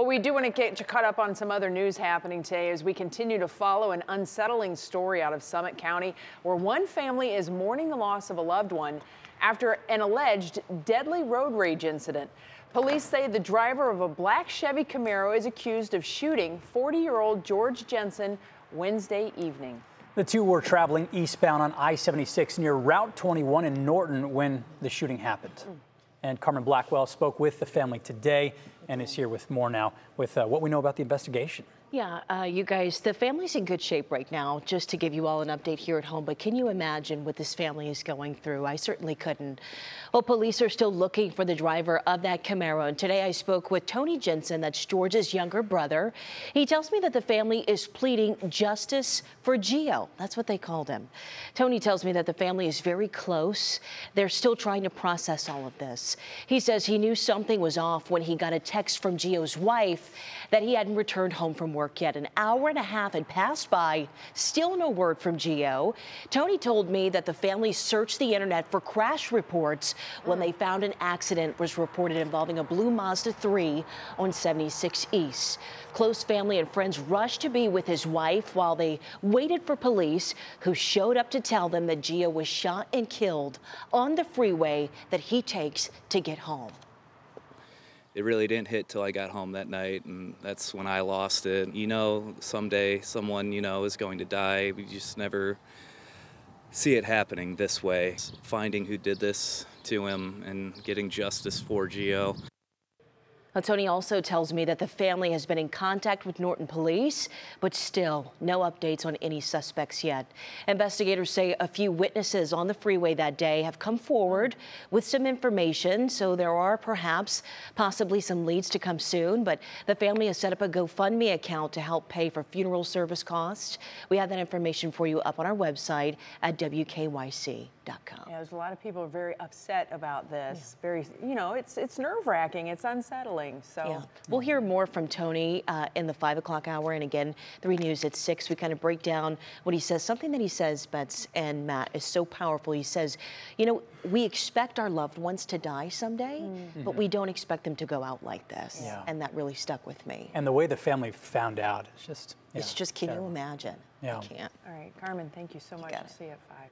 Well, we do want to get you caught up on some other news happening today as we continue to follow an unsettling story out of Summit County where one family is mourning the loss of a loved one after an alleged deadly road rage incident. Police say the driver of a black Chevy Camaro is accused of shooting 40-year-old George Jensen Wednesday evening. The two were traveling eastbound on I-76 near Route 21 in Norton when the shooting happened. And Carmen Blackwell spoke with the family today and is here with more now with what we know about the investigation. Yeah, you guys, the family's in good shape right now, just to give you all an update here at home. But can you imagine what this family is going through? I certainly couldn't. Well, police are still looking for the driver of that Camaro. And today I spoke with Tony Jensen, that's George's younger brother. He tells me that the family is pleading justice for Gio. That's what they called him. Tony tells me that the family is very close. They're still trying to process all of this. He says he knew something was off when he got a text from Gio's wife that he hadn't returned home from work yet. An hour and a half had passed by, still no word from Gio. Tony told me that the family searched the internet for crash reports when they found an accident was reported involving a blue Mazda 3 on 76 East. Close family and friends rushed to be with his wife while they waited for police, who showed up to tell them that Gio was shot and killed on the freeway that he takes to get home. It really didn't hit till I got home that night, and that's when I lost it. You know, someday someone, you know, is going to die. We just never see it happening this way. Finding who did this to him and getting justice for Gio. Now, Tony also tells me that the family has been in contact with Norton police, but still no updates on any suspects yet. Investigators say a few witnesses on the freeway that day have come forward with some information, so there are perhaps possibly some leads to come soon. But the family has set up a GoFundMe account to help pay for funeral service costs. We have that information for you up on our website at WKYC.com. Yeah, there's a lot of people are very upset about this. Yeah. Very, you know, it's nerve-wracking. It's unsettling. So yeah. We'll hear more from Tony in the 5 o'clock hour, and again, 3 News at 6. We kind of break down what he says. Something that he says, Betts and Matt, is so powerful. He says, you know, we expect our loved ones to die someday, but we don't expect them to go out like this. Yeah. And that really stuck with me. And the way the family found out, it's just, yeah, it's just, can you imagine? Yeah. I can't. All right, Carmen, thank you so much. We'll see you at 5.